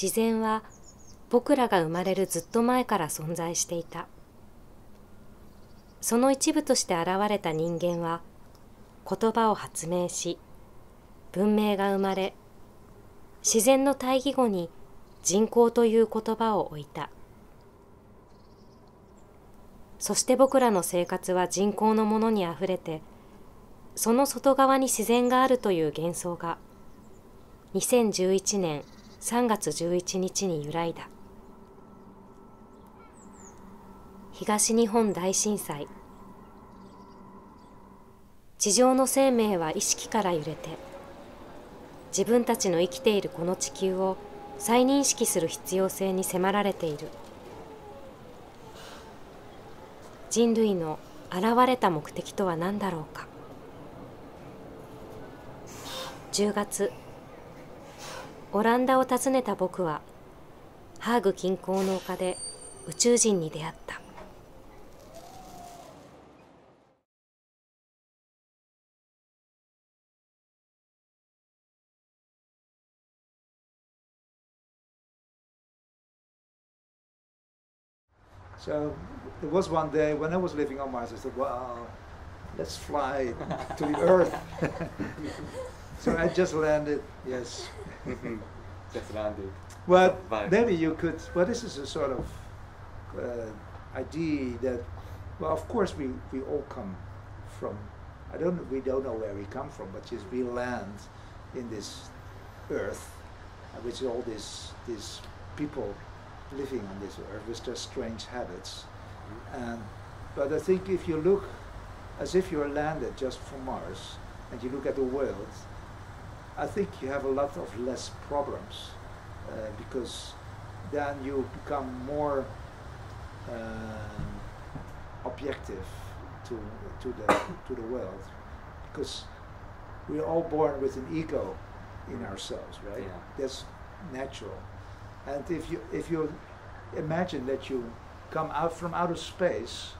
自然は僕らが生まれるずっと前から存在していた。その一部として現れた人間は言葉を発明し、文明が生まれ、自然の対義語に人口という言葉を置いた。そして僕らの生活は人口のものにあふれて、その外側に自然があるという幻想が、2011年3月11日に揺らいだ。東日本大震災。地上の生命は意識から揺れて、自分たちの生きているこの地球を再認識する必要性に迫られている。人類の現れた目的とは何だろうか。10月、オランダを訪ねた僕は、ハーグ近郊の丘で宇宙人に出会った。So there was one day when I was living on Mars, I said, wow, let's fly to the Earth. So I just landed, yes. Just landed. Well, maybe you could, well, this is a sort of idea that, well, of course we all come from, we don't know where we come from, but just we land in this Earth, which is all these people living on this Earth with their strange habits. And, but I think if you look as if you are landed just from Mars and you look at the world, I think you have a lot of less problems because then you become more objective to the world, because we are all born with an ego in ourselves, right? Yeah. That's natural. And if you imagine that you come out from outer space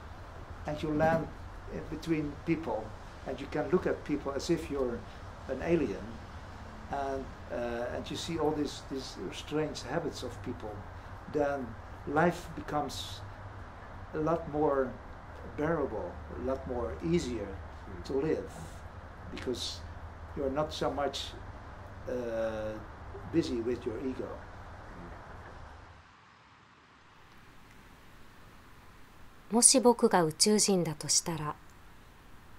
and you land in between people and you can look at people as if you're an alien, and you see all these strange habits of people, then life becomes a lot more bearable, a lot more easier to live, because you're not so much busy with your ego. もし僕が宇宙人だとしたら、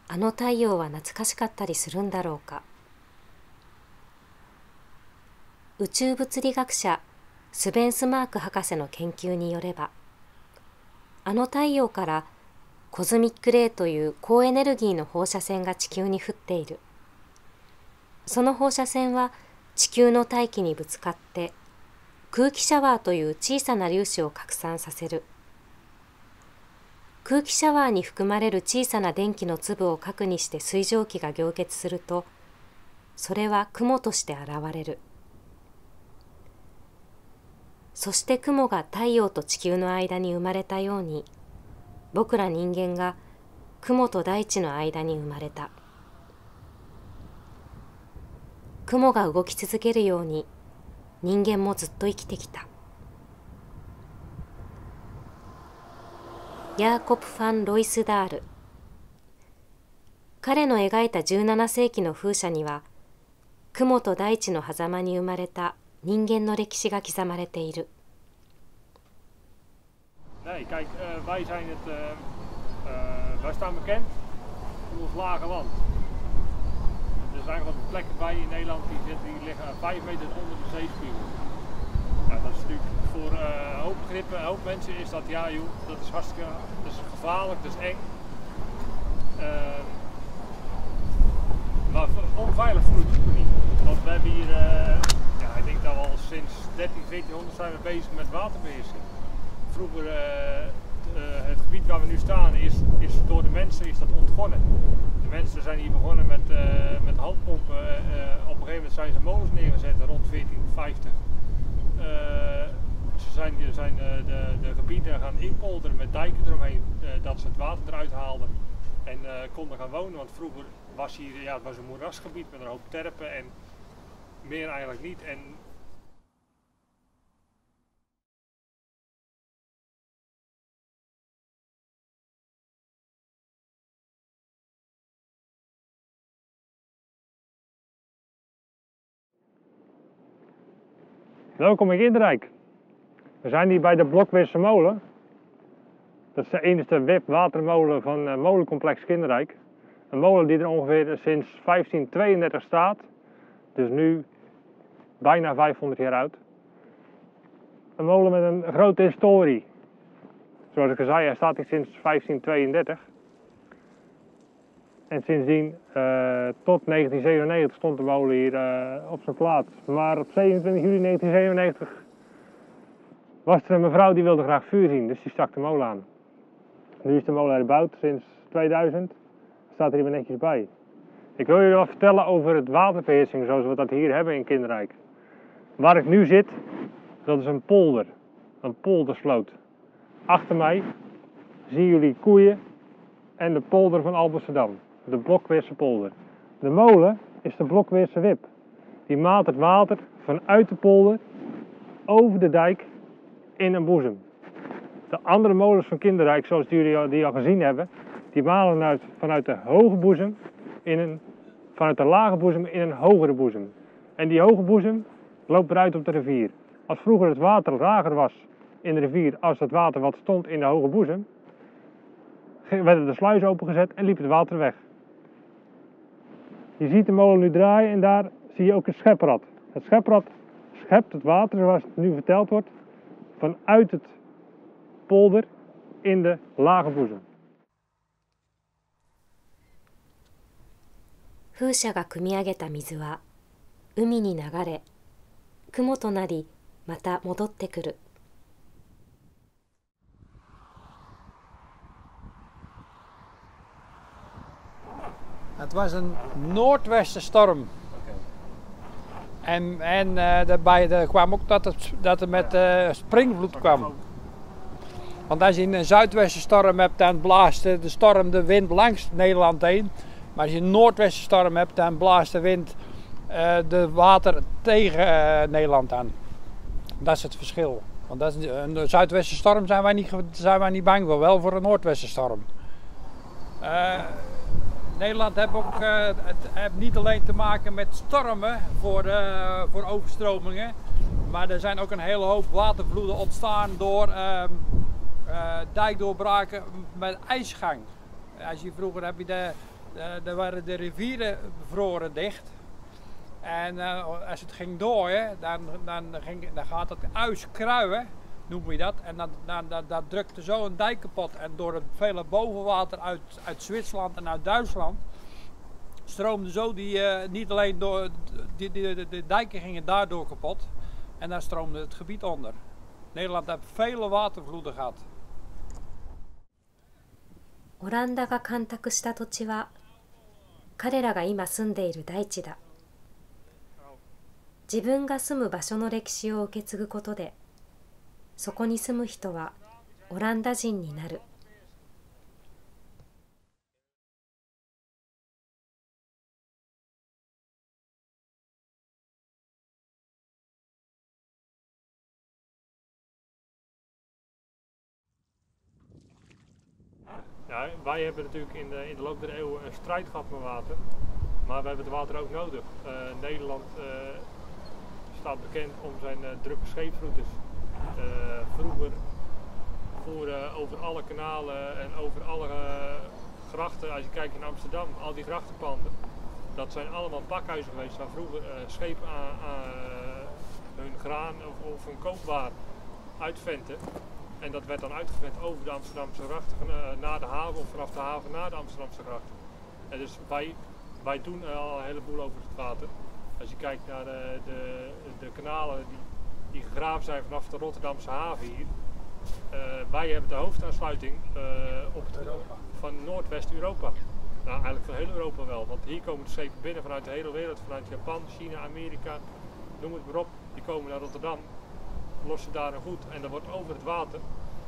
あの太陽は懐かしかったりするんだろうか。宇宙物理学者スベンスマーク博士の研究によれば、あの太陽からコズミックレイという高エネルギーの放射線が地球に降っている。その放射線は地球の大気にぶつかって空気シャワーという小さな粒子を拡散させる。空気シャワーに含まれる小さな電気の粒を核にして水蒸気が凝結すると、それは雲として現れる。そして雲が太陽と地球の間に生まれたように、僕ら人間が雲と大地の間に生まれた。雲が動き続けるように、人間もずっと生きてきた。ヤーコプ・ファン・ロイスダール。彼の描いた17世紀の風車には、雲と大地の狭間に生まれた人間の歴史が刻まれている。Voor een hoop begrippen, een hoop mensen is dat, ja joh, dat is hartstikke, dat is gevaarlijk, dat is eng. Maar onveilig voel ik het ook niet. Want we hebben hier, ja, ik denk dat we al sinds 1400 zijn we bezig met waterbeheersing. Vroeger, het gebied waar we nu staan is door de mensen is dat ontgonnen. De mensen zijn hier begonnen met handpompen. Op een gegeven moment zijn ze molens neergezet rond 1450. Ze zijn de gebieden gaan inpolderen met dijken eromheen, dat ze het water eruit haalden en konden gaan wonen. Want vroeger was hier, ja, het was een moerasgebied met een hoop terpen en meer eigenlijk niet. En Welkom in Kinderdijk. We zijn hier bij de Blokwissemolen. Dat is de enige wip-watermolen van het molencomplex Kinderdijk. Een molen die er ongeveer sinds 1532 staat. Dus nu bijna 500 jaar oud. Een molen met een grote historie. Zoals ik al zei, hij staat hier sinds 1532. En sindsdien, tot 1997, stond de molen hier op zijn plaats. Maar op 27 juli 1997 was er een mevrouw die wilde graag vuur zien, dus die stak de molen aan. Nu is de molen herbouwd sinds 2000. Staat er hier netjes bij. Ik wil jullie wat vertellen over het waterbeheersing zoals we dat hier hebben in Kinderdijk. Waar ik nu zit, dat is een polder. Een poldersloot. Achter mij zien jullie koeien en de polder van Alblasserdam. De Blokweerse polder. De molen is de Blokweerse wip. Die maalt het water vanuit de polder over de dijk in een boezem. De andere molens van Kinderdijk, zoals jullie die al gezien hebben, die malen vanuit de hoge boezem vanuit de lage boezem in een hogere boezem. En die hoge boezem loopt eruit op de rivier. Als vroeger het water lager was in de rivier als het water wat stond in de hoge boezem, werden de sluizen opengezet en liep het water weg. Je ziet de molen nu draaien en daar zie je ook een scheprad. Het scheprad schept het water, zoals het nu verteld wordt, vanuit het polder in de lage boezem. 風車が汲み上げた水は海に流れ、雲となりまた戻ってくる。Het was een noordwestenstorm. En daarbij kwam ook dat het met springvloed kwam. Want als je een zuidwestenstorm hebt, dan blaast de storm de wind langs Nederland heen. Maar als je een noordwestenstorm hebt, dan blaast de wind de water tegen Nederland aan. Dat is het verschil. Want dat is een zuidwestenstorm zijn wij niet bang voor, wel voor een noordwestenstorm. Nederland heeft ook niet alleen te maken met stormen voor overstromingen, maar er zijn ook een hele hoop watervloeden ontstaan door dijkdoorbraken met ijsgang. Als je vroeger heb je waren de rivieren bevroren dicht en als het ging dooien, dan gaat het ijs kruien, noem je dat, en dat drukte zo een dijk kapot. En door het vele bovenwater uit Zwitserland en uit Duitsland stroomde zo die niet alleen door, de dijken gingen daardoor kapot en daar stroomde het gebied onder. Nederland heeft vele watervloeden gehad. オランダが干拓した土地は彼らが今住んでいる大地だ。自分が住む場所の歴史を受け継ぐことで、そこに住む人はオランダ人になる。Ja, wij hebben natuurlijk in de loop der eeuwen een strijd gehad met water, maar we hebben het water ook nodig. Nederland staat bekend om zijn drukke scheepsroutes. Vroeger voeren over alle kanalen en over alle grachten, als je kijkt in Amsterdam, al die grachtenpanden, dat zijn allemaal pakhuizen geweest waar vroeger schepen hun graan of hun koopwaar uitventen. En dat werd dan uitgevent over de Amsterdamse grachten naar de haven of vanaf de haven naar de Amsterdamse grachten. En dus wij doen al een heleboel over het water. Als je kijkt naar de kanalen die gegraven zijn vanaf de Rotterdamse haven hier. Wij hebben de hoofdaansluiting van Noordwest-Europa. Nou, eigenlijk van heel Europa wel, want hier komen de schepen binnen vanuit de hele wereld. Vanuit Japan, China, Amerika, noem het maar op. Die komen naar Rotterdam. Lossen daar een goed en dan wordt over het water,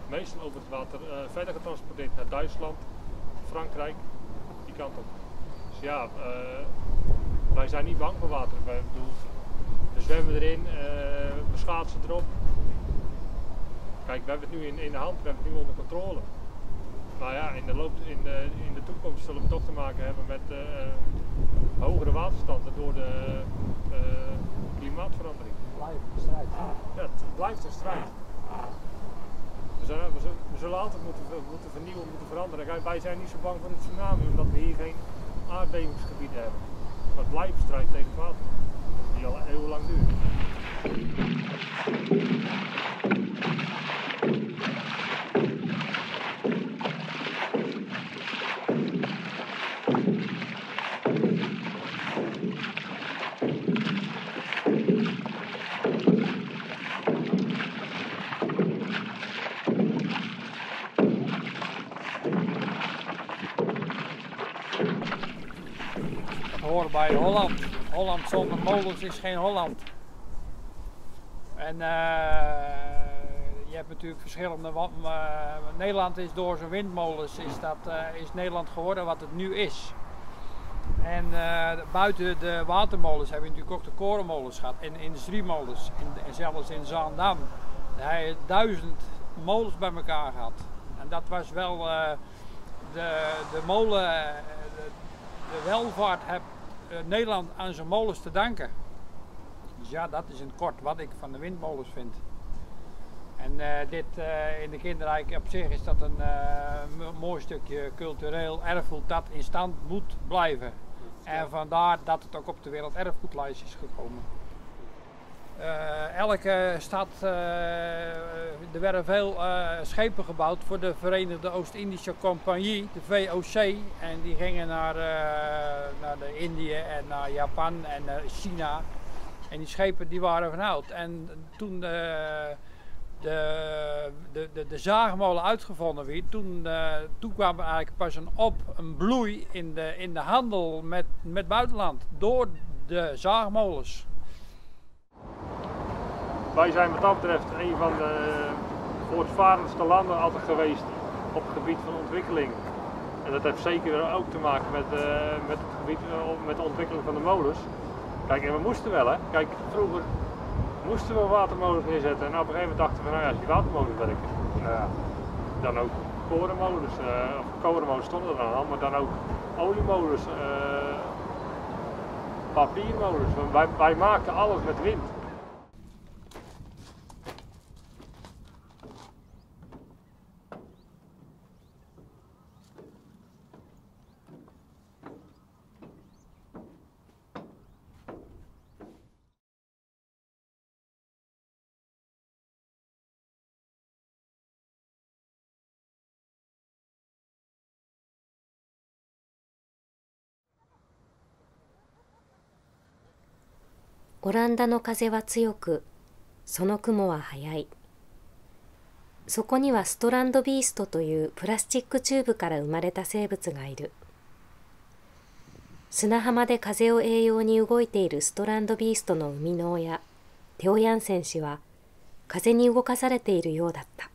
meestal over het water, verder getransporteerd naar Duitsland, Frankrijk, die kant op. Dus ja, wij zijn niet bang voor water. We zwemmen erin, we schaatsen erop. Kijk, we hebben het nu in de hand, we hebben het nu onder controle. Maar ja, in de toekomst zullen we toch te maken hebben met hogere waterstanden door de klimaatverandering. blijven de strijd. Ja, het blijft een strijd. We zullen altijd moeten vernieuwen, moeten veranderen. Wij zijn niet zo bang voor een tsunami, omdat we hier geen aardbevingsgebieden hebben. Maar het blijft een strijd tegen het water, die al eeuwenlang duurt. Hoor bij Holland. Holland zonder molens is geen Holland. En je hebt natuurlijk verschillende. Nederland is door zijn windmolens is Nederland geworden wat het nu is. En buiten de watermolens hebben we natuurlijk ook de korenmolens gehad en industriemolens. En zelfs in Zaandam. Daar heb je 1000 molens bij elkaar gehad. En dat was wel de molen. De welvaart heeft Nederland aan zijn molens te danken. Dus ja, dat is in het kort wat ik van de windmolens vind. En dit in de Kinderdijk op zich is dat een mooi stukje cultureel erfgoed dat in stand moet blijven. En vandaar dat het ook op de Werelderfgoedlijst is gekomen. Elke stad, er werden veel schepen gebouwd voor de Verenigde Oost-Indische Compagnie, de VOC. En die gingen naar de Indië en naar Japan en naar China. En die schepen die waren van hout. En toen de zaagmolen uitgevonden werd, toen kwam er eigenlijk pas een bloei in de handel met buitenland door de zaagmolens. Wij zijn wat dat betreft een van de voortvarendste landen altijd geweest op het gebied van ontwikkeling. En dat heeft zeker ook te maken met de ontwikkeling van de molens. Kijk, en we moesten wel hè. Kijk, vroeger moesten we watermolens neerzetten en op een gegeven moment dachten we van nou ja, als die watermolens werken, dan ook korenmolens. Korenmolens stonden er dan al, maar dan ook oliemolens, papiermolens. Wij maakten alles met wind.オランダの風は強く、その雲は速い。そこにはストランドビーストというプラスチックチューブから生まれた生物がいる。砂浜で風を栄養に動いているストランドビーストの生みの親、テオ・ヤンセン氏は、風に動かされているようだった。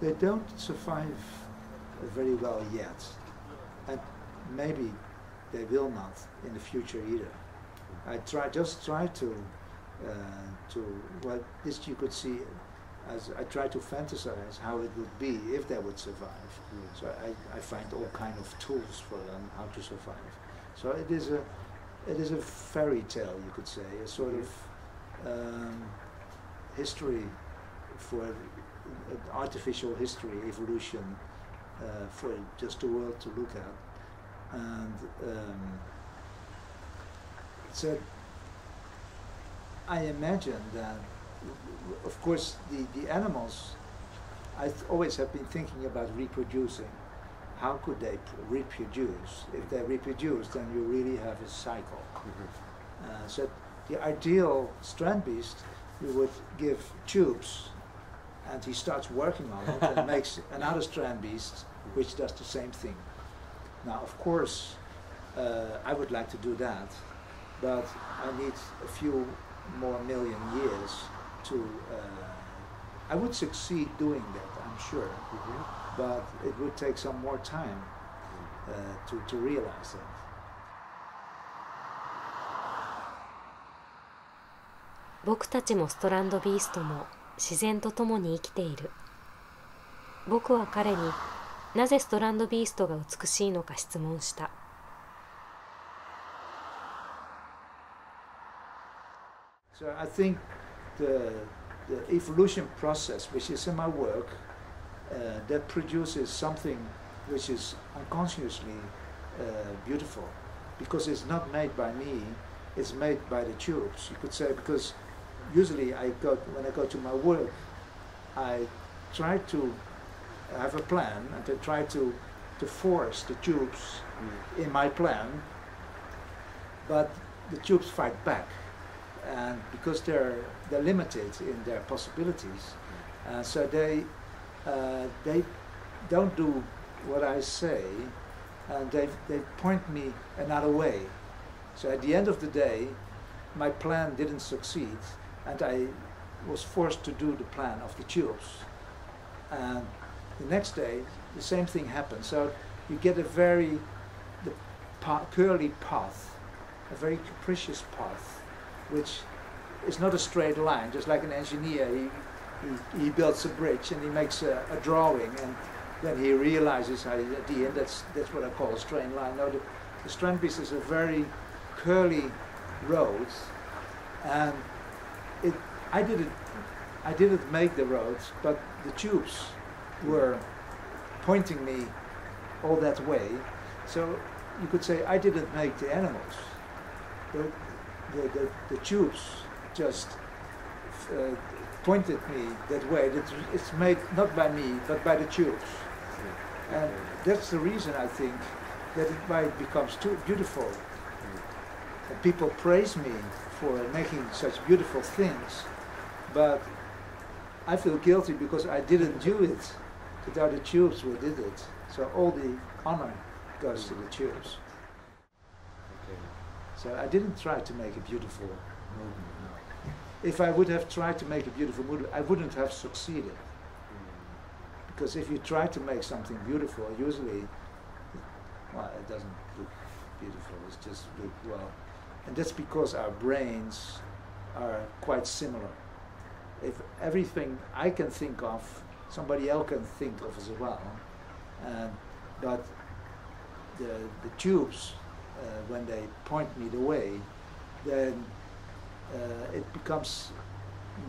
They don't survive very well yet, and maybe they will not in the future either. I just try to well, this you could see as I try to fantasize how it would be if they would survive. So I find all kind of tools for them how to survive. So it is a fairy tale, you could say, a sort of history for. Artificial history, evolution, for just the world to look at, and so I imagine that, of course, the animals. I always have been thinking about reproducing. How could they reproduce? If they reproduce, then you really have a cycle. So the ideal strand beast, you would give tubes. And he starts working on it and makes another strand beast which does the same thing. Now, of course, I would like to do that, but I need a few more million years to... I would succeed doing that, I'm sure, but it would take some more time to realize that. We too are strand beasts. 自然と共に生きている。僕は彼になぜストランドビーストが美しいのか質問した。So I think the evolution process, which is in my work, that produces something which is unconsciously beautiful, because it's not made by me, it's made by the tubes. You could say, because usually when I go to my work, I try to have a plan and to try to force the tubes in my plan, but the tubes fight back. And because they're limited in their possibilities, so they don't do what I say, and they point me another way. So at the end of the day, my plan didn't succeed, and I was forced to do the plan of the tubes. And the next day, the same thing happened. So you get a very curly path, a very capricious path, which is not a straight line. Just like an engineer, he builds a bridge and he makes a drawing, and then he realizes how at the end that's what I call a straight line. Now the Strand Beast is a very curly road, and I didn't make the roads, but the tubes were pointing me all that way. So you could say I didn't make the animals. The tubes just pointed me that way. It's made not by me, but by the tubes. Yeah. And that's the reason, I think, that why it becomes too beautiful. Yeah. And people praise me for making such beautiful things, but I feel guilty because I didn't do it without the tubes who did it. So all the honor goes to the tubes. Okay. So I didn't try to make a beautiful movement. No. If I would have tried to make a beautiful movement, I wouldn't have succeeded. Because if you try to make something beautiful, usually, well, it doesn't look beautiful, it just looks well. And that's because our brains are quite similar. If everything I can think of, somebody else can think of as well. But the tubes, when they point me the way, then it becomes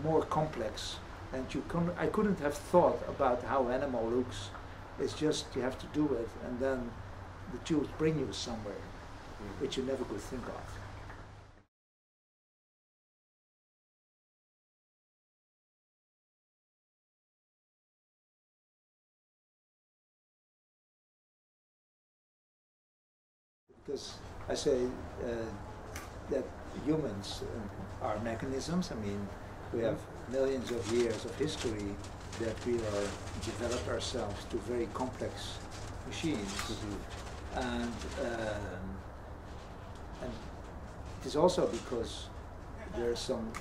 more complex, and I couldn't have thought about how animal looks. It's just you have to do it, and then the tubes bring you somewhere which you never could think of. Because I say that humans are mechanisms. I mean, we have millions of years of history that we are develop ourselves to very complex machines. Mm-hmm. And it's also because there's some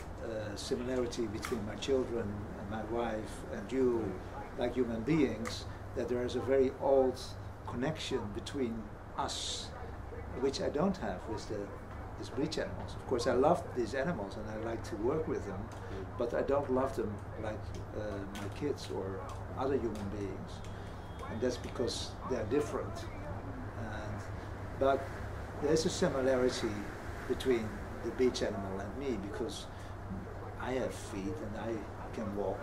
similarity between my children and my wife and you, like human beings, that there is a very old connection between us, which I don't have with these breech animals. Of course, I love these animals and I like to work with them, but I don't love them like my kids or other human beings, and that's because they are different. But there's a similarity between the breech animal and me, because I have feet and I can walk,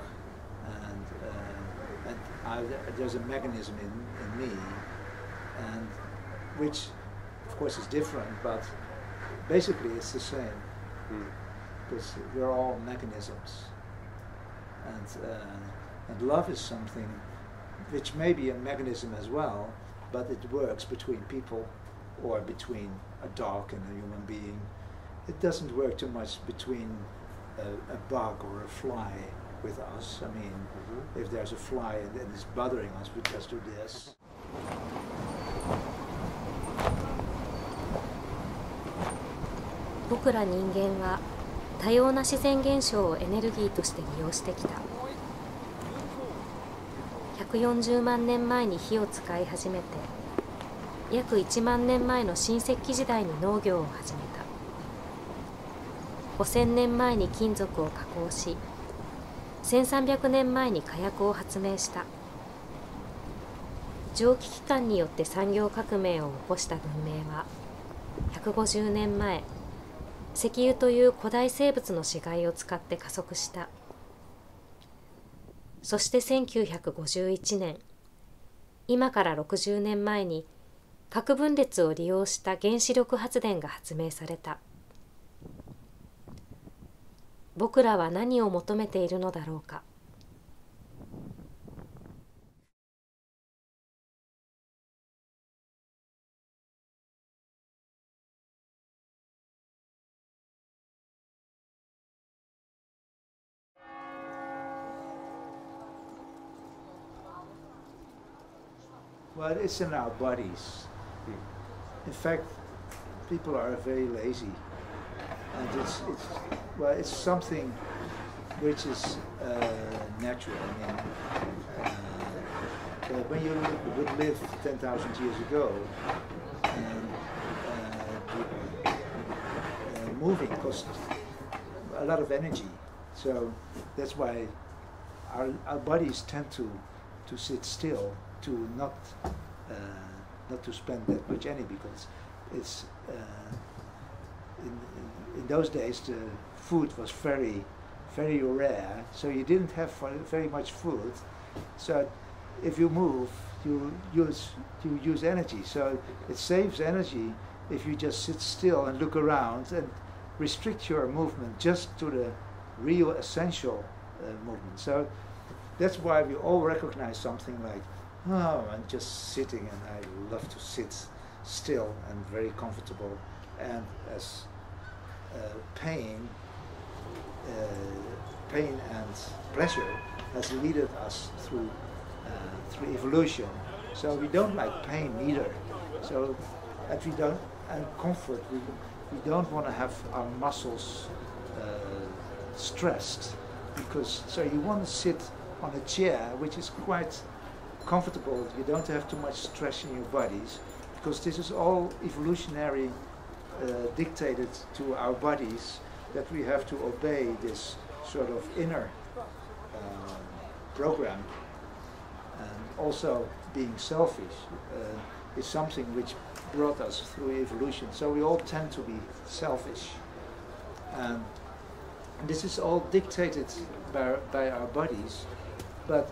and there's a mechanism in me, and which, of course, it's different, but basically it's the same, because we're all mechanisms. And love is something which may be a mechanism as well, but it works between people or between a dog and a human being. It doesn't work too much between a bug or a fly with us. I mean, if there's a fly and it's bothering us, we just do this.僕ら人間は多様な自然現象をエネルギーとして利用してきた。140万年前に火を使い始めて、約1万年前の新石器時代に農業を始めた。5000年前に金属を加工し、1300年前に火薬を発明した。蒸気機関によって産業革命を起こした文明は、150年前、石油という古代生物の死骸を使って加速した。そして1951年、今から60年前に核分裂を利用した原子力発電が発明された。僕らは何を求めているのだろうか。Well, it's in our bodies. In fact, people are very lazy, and it's something which is natural. I mean, but when you would live 10,000 years ago, and, moving cost a lot of energy, so that's why our bodies tend to sit still. To not to spend that much energy, because it's in those days the food was very, very rare, so you didn't have very much food. So if you move, you use energy. So it saves energy if you just sit still and look around and restrict your movement just to the real essential movement. So that's why we all recognize something like, oh, I'm just sitting, and I love to sit still and very comfortable. And as pain and pleasure has leaded us through evolution. So we don't like pain either. So, and we don't, and comfort. We don't want to have our muscles stressed, because so you want to sit on a chair which is quite comfortable, you don't have too much stress in your bodies, because this is all evolutionary dictated to our bodies, that we have to obey this sort of inner program. And also being selfish is something which brought us through evolution, so we all tend to be selfish, and this is all dictated by our bodies. But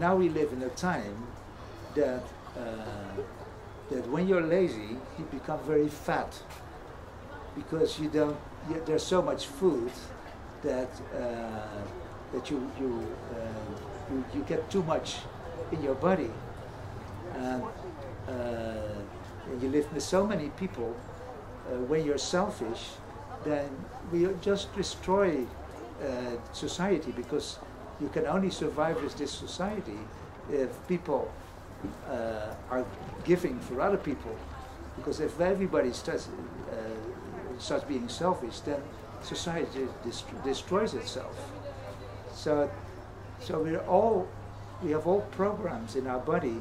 now we live in a time that when you're lazy, you become very fat, because you don't. There's so much food that you get too much in your body, and you live with so many people. When you're selfish, then we just destroy society, because you can only survive with this society if people are giving for other people. Because if everybody starts being selfish, then society destroys itself. So we have all programs in our body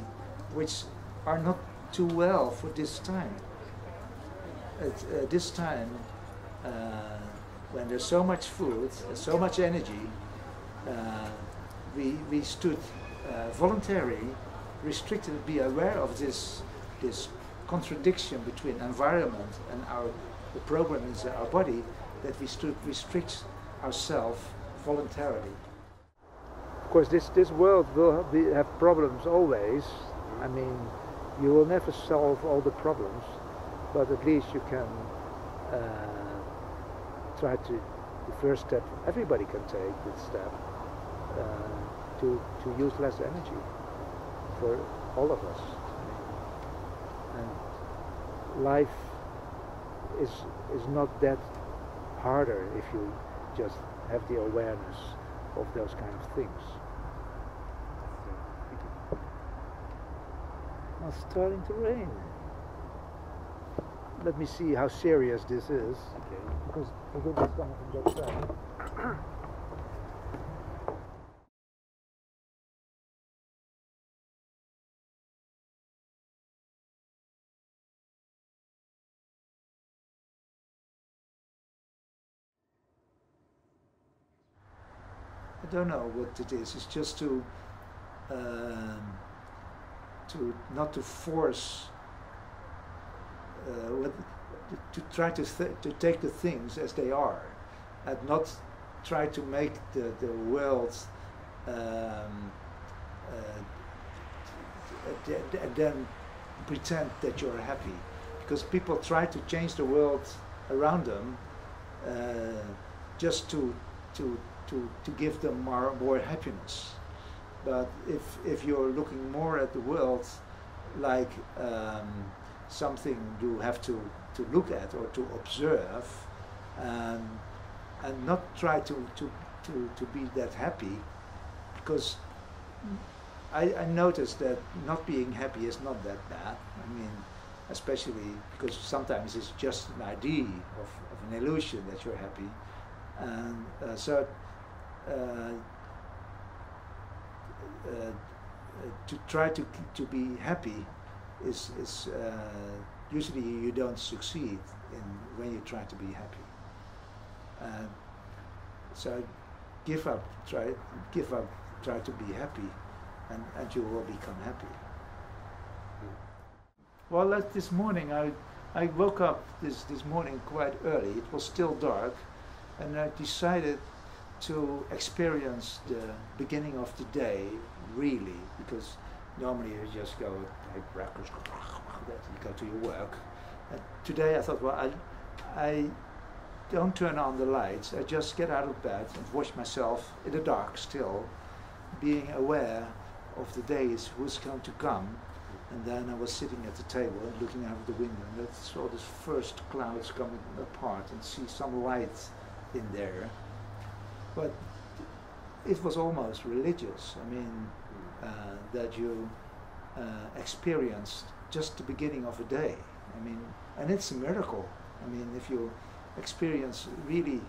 which are not too well for this time. At this time, when there's so much food, so much energy, we stood voluntarily restricted to be aware of this contradiction between environment and the program in our body, that we stood restrict ourselves voluntarily. Of course, this world will have problems always. I mean, you will never solve all the problems, but at least you can try to. The first step everybody can take, this step. To use less energy for all of us. And life is not that harder if you just have the awareness of those kind of things. Well, it's starting to rain. Let me see how serious this is. Okay. Because the wind is coming from that side. I don't know what it is. It's just not to force, to try to take the things as they are, and not try to make the world then pretend that you're happy, because people try to change the world around them just to give them more happiness. But if you're looking more at the world like something you have to look at or to observe, and not try to be that happy, because I noticed that not being happy is not that bad. I mean, especially because sometimes it's just an idea of an illusion that you're happy, and to try to be happy is usually you don't succeed in when you try to be happy. And so give up, try to be happy, and you will become happy. Well, this morning I woke up this morning quite early. It was still dark, and I decided to experience the beginning of the day really, because normally you just go take breakfast, you go to your work. And today I thought, well, I don't turn on the lights. I just get out of bed and wash myself in the dark still, being aware of the days who's going to come. And then I was sitting at the table and looking out of the window, and I saw this first clouds coming apart and see some light in there. But it was almost religious. I mean, that you experienced just the beginning of a day. I mean, and it's a miracle. I mean, if you experience really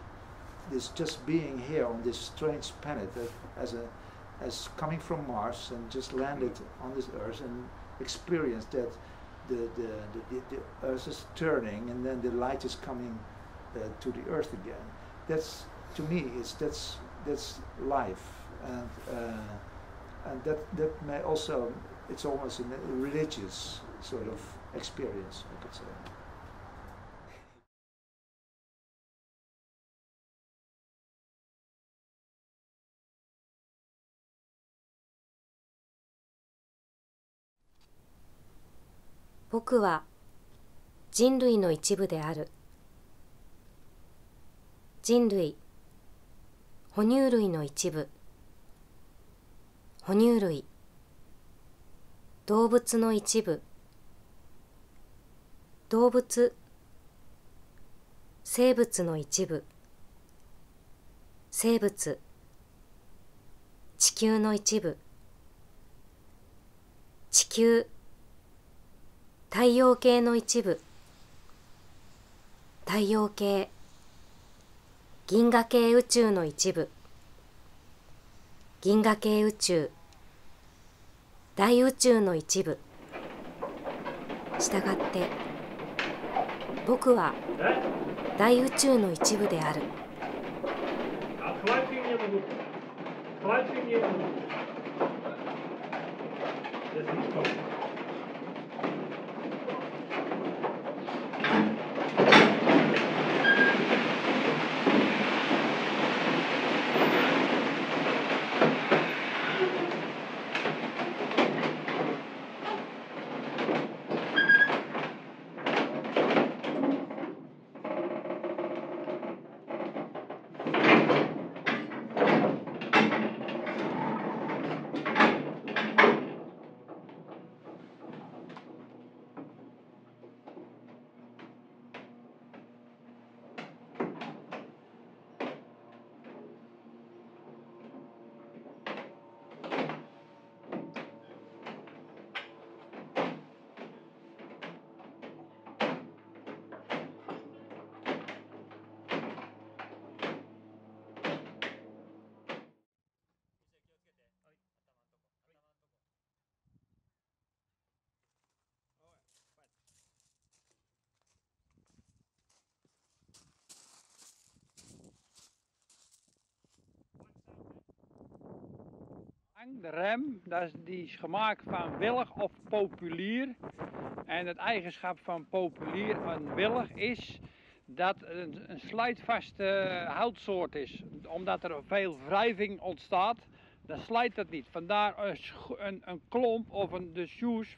this just being here on this strange planet as coming from Mars and just landed on this Earth, and experience that the Earth is turning and then the light is coming to the Earth again. That's, to me, that's life, and that may also, it's almost a religious sort of experience, I could say.僕は人類の一部である。人類、哺乳類の一部。哺乳類、動物の一部。動物、生物の一部。生物、地球の一部。地球、太陽系の一部。太陽系、銀河系宇宙の一部。銀河系宇宙、大宇宙の一部。したがって僕は大宇宙の一部である。de rem, die is gemaakt van willig of populier. En het eigenschap van populier en willig is dat het een slijtvaste houtsoort is. Omdat er veel wrijving ontstaat, dan slijt dat niet. Vandaar een klomp of de sjoes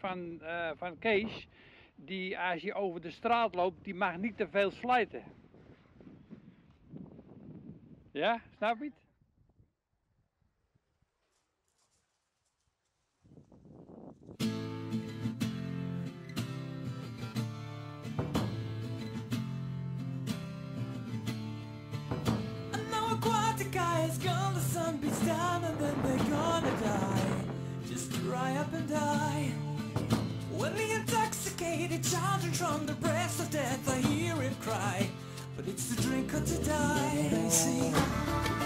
van Kees, die als je over de straat loopt, die mag niet te veel slijten. Ja, snap je het? Is gone, the sun beats down and then they're gonna die. Just dry up and die. When the intoxicated children from the breast of death, I hear it cry, but it's to drink or to die.